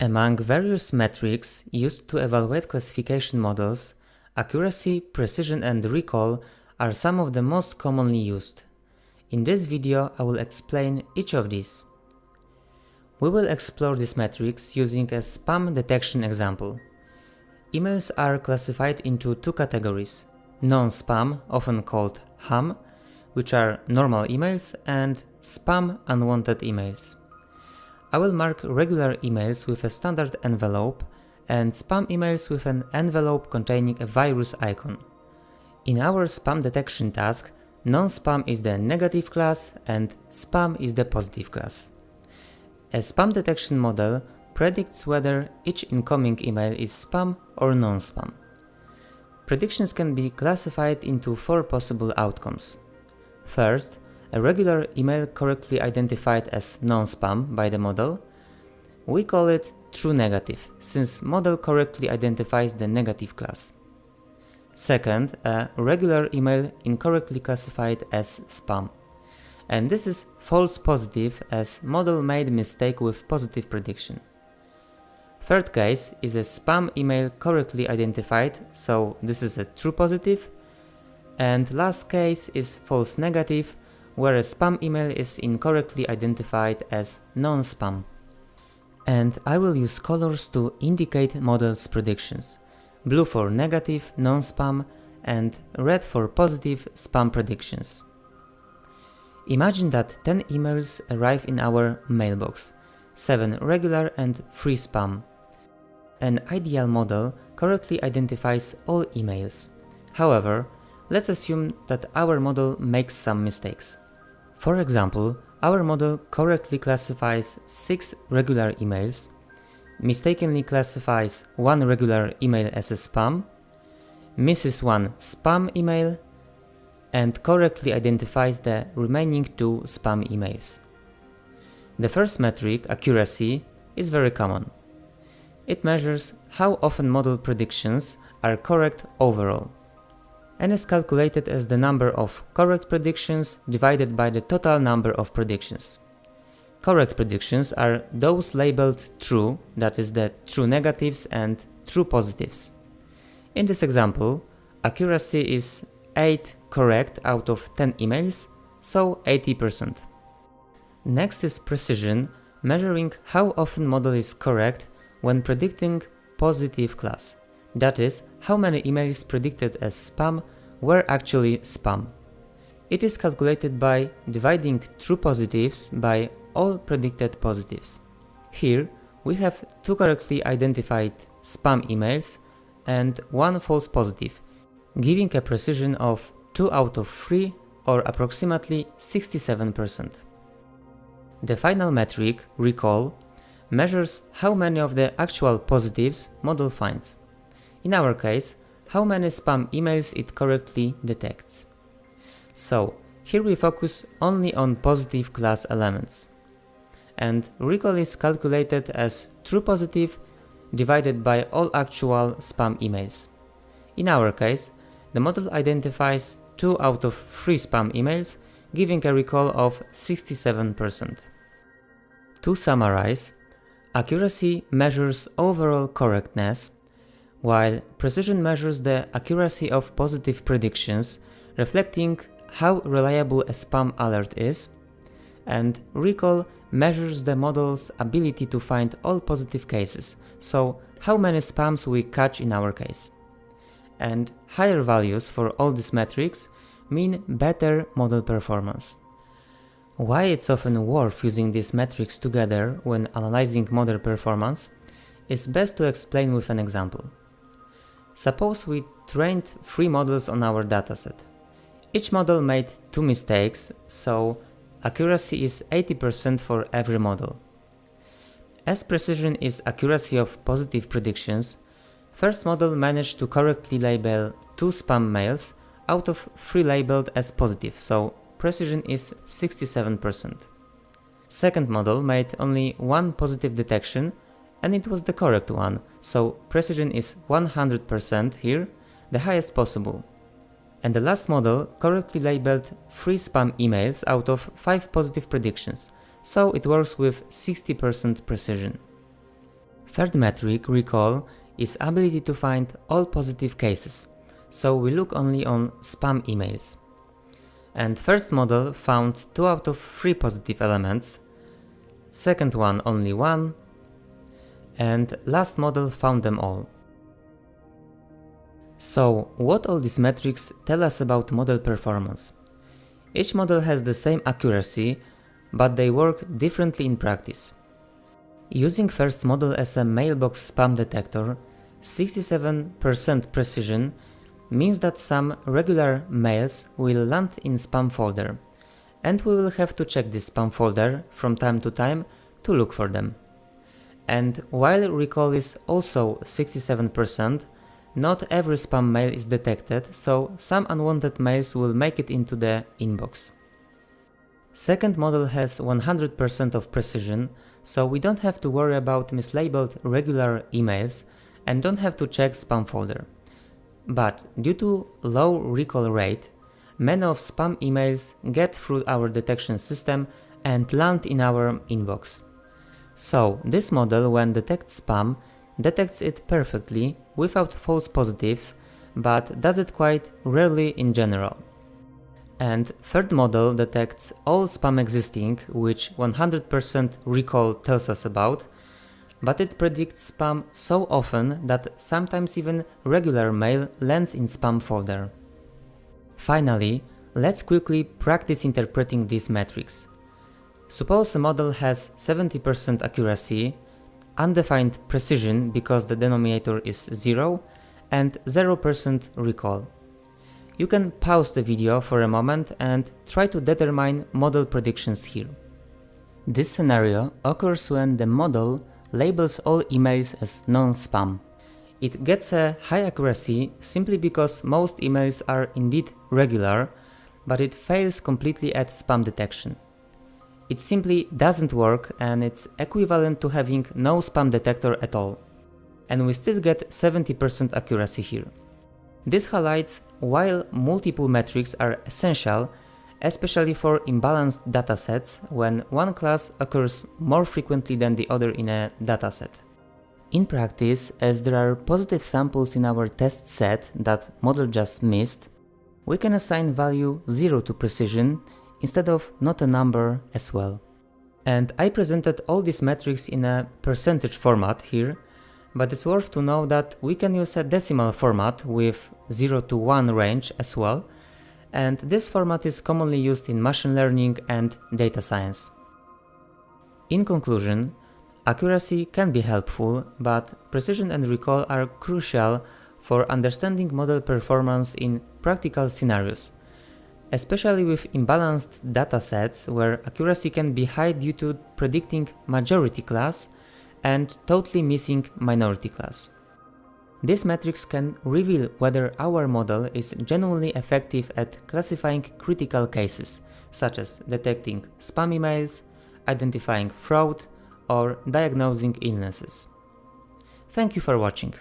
Among various metrics used to evaluate classification models, accuracy, precision and recall are some of the most commonly used. In this video I will explain each of these. We will explore these metrics using a spam detection example. Emails are classified into two categories: non-spam, often called HAM, which are normal emails, and spam unwanted emails. I will mark regular emails with a standard envelope and spam emails with an envelope containing a virus icon. In our spam detection task, non-spam is the negative class and spam is the positive class. A spam detection model predicts whether each incoming email is spam or non-spam. Predictions can be classified into four possible outcomes. First, a regular email correctly identified as non-spam by the model. We call it true negative, since model correctly identifies the negative class. Second, a regular email incorrectly classified as spam. And this is false positive, as model made mistake with positive prediction. Third case is a spam email correctly identified, so this is a true positive. And last case is false negative, where a spam email is incorrectly identified as non-spam. And I will use colors to indicate model's predictions. Blue for negative, non-spam, and red for positive, spam predictions. Imagine that 10 emails arrive in our mailbox, 7 regular and 3 spam. An ideal model correctly identifies all emails. However, let's assume that our model makes some mistakes. For example, our model correctly classifies 6 regular emails, mistakenly classifies 1 regular email as a spam, misses 1 spam email, and correctly identifies the remaining 2 spam emails. The first metric, accuracy, is very common. It measures how often model predictions are correct overall, and is calculated as the number of correct predictions divided by the total number of predictions. Correct predictions are those labeled true, that is the true negatives and true positives. In this example, accuracy is 8 correct out of 10 emails, so 80%. Next is precision, measuring how often model is correct when predicting positive class. That is, how many emails predicted as spam were actually spam. It is calculated by dividing true positives by all predicted positives. Here we have 2 correctly identified spam emails and 1 false positive, giving a precision of 2 out of 3, or approximately 67%. The final metric, recall, measures how many of the actual positives model finds. In our case, how many spam emails it correctly detects. So, here we focus only on positive class elements. And recall is calculated as true positive divided by all actual spam emails. In our case, the model identifies 2 out of 3 spam emails, giving a recall of 67%. To summarize, accuracy measures overall correctness, while precision measures the accuracy of positive predictions, reflecting how reliable a spam alert is, and recall measures the model's ability to find all positive cases, so how many spams we catch in our case. And higher values for all these metrics mean better model performance. Why it's often worth using these metrics together when analyzing model performance is best to explain with an example. Suppose we trained 3 models on our dataset. Each model made 2 mistakes, so accuracy is 80% for every model. As precision is accuracy of positive predictions, first model managed to correctly label 2 spam mails out of 3 labeled as positive, so precision is 67%. Second model made only 1 positive detection, and it was the correct one, so precision is 100% here, the highest possible. And the last model correctly labeled 3 spam emails out of 5 positive predictions, so it works with 60% precision. Third metric, recall, is ability to find all positive cases, so we look only on spam emails. And first model found 2 out of 3 positive elements, second one only 1, and last model found them all. So, what all these metrics tell us about model performance? Each model has the same accuracy, but they work differently in practice. Using first model as a mailbox spam detector, 67% precision means that some regular mails will land in spam folder, and we will have to check this spam folder from time to time to look for them. And while recall is also 67%, not every spam mail is detected, so some unwanted mails will make it into the inbox. Second model has 100% of precision, so we don't have to worry about mislabeled regular emails and don't have to check spam folder. But due to low recall rate, many of spam emails get through our detection system and land in our inbox. So this model, when detects spam, detects it perfectly without false positives, but does it quite rarely in general. And third model detects all spam existing, which 100% recall tells us about, but it predicts spam so often that sometimes even regular mail lands in spam folder. Finally, let's quickly practice interpreting these metrics. Suppose a model has 70% accuracy, undefined precision because the denominator is 0, and 0% recall. You can pause the video for a moment and try to determine model predictions here. This scenario occurs when the model labels all emails as non-spam. It gets a high accuracy simply because most emails are indeed regular, but it fails completely at spam detection. It simply doesn't work, and it's equivalent to having no spam detector at all. And we still get 70% accuracy here. This highlights why multiple metrics are essential, especially for imbalanced datasets when one class occurs more frequently than the other in a dataset. In practice, as there are positive samples in our test set that model just missed, we can assign value 0 to precision instead of not a number as well. And I presented all these metrics in a percentage format here, but it's worth to know that we can use a decimal format with 0 to 1 range as well, and this format is commonly used in machine learning and data science. In conclusion, accuracy can be helpful, but precision and recall are crucial for understanding model performance in practical scenarios, especially with imbalanced datasets where accuracy can be high due to predicting majority class and totally missing minority class. These metrics can reveal whether our model is genuinely effective at classifying critical cases, such as detecting spam emails, identifying fraud, or diagnosing illnesses. Thank you for watching.